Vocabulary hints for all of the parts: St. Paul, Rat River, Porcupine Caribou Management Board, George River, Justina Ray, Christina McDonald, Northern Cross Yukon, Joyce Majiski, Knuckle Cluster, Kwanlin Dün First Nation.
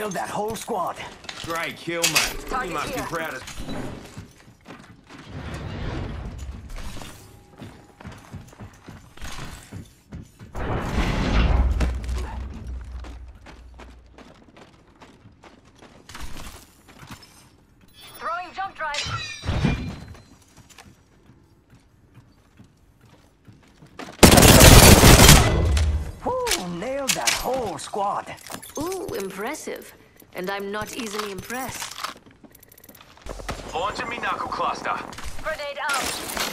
Killed that whole squad. Great kill, mate. You must be proud of... That whole squad. Ooh, impressive. And I'm not easily impressed. Launching me Knuckle Cluster. Grenade out.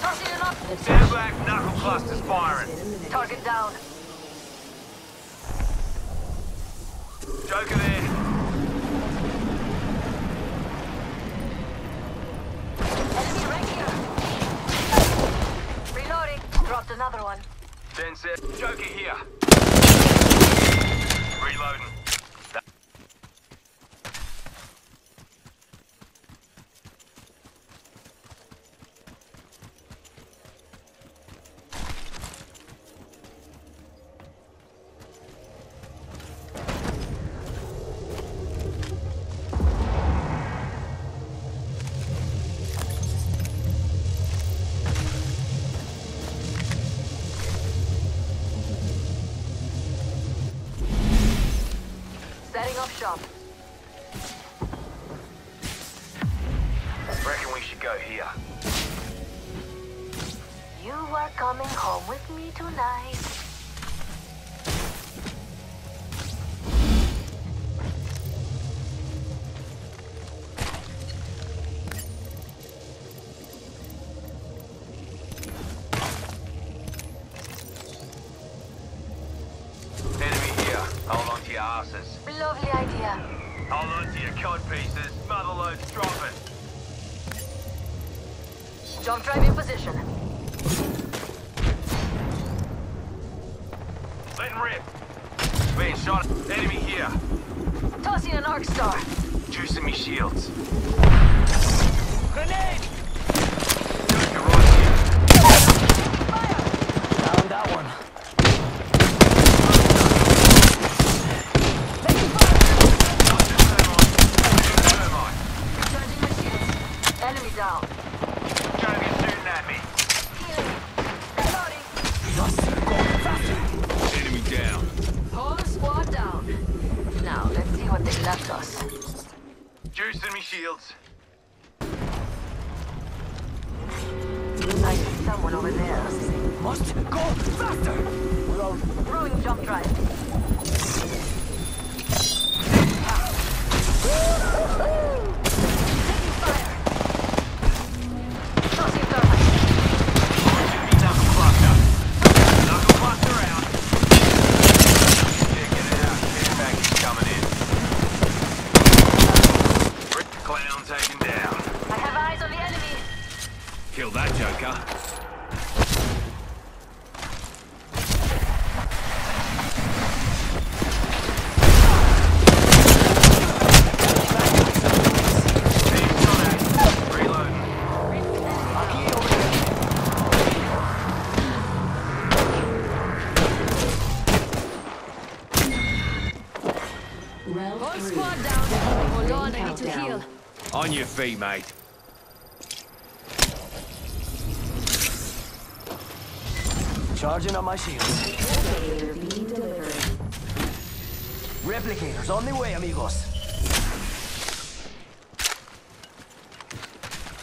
Tossing it up. Stand back, Knuckle Cluster's firing. Target down. Joker there. Enemy right here. Reloading. Dropped another one. Then said, Joker here. Reloading. Setting up shop. Reckon we should go here. You are coming home with me tonight. Asses. Lovely idea. Hold on to your cod pieces. Motherload's dropping. Jump drive in position. Let him rip. Being shot. Enemy here. Tossing an arc star. Juicing me shields. Grenade! You're right here. Fire! Found that one. Down. Joker's shooting at me. Enemy down. Whole squad down. Now let's see what they left us. Juicing me shields. I see someone over there. Must go faster. Throwing jump drive. Kill that Joker. Reloading. Round one squad down. Hold on, I need to heal. On your feet, mate. Charging on my shield. Replicator being delivered. Replicators on the way, amigos.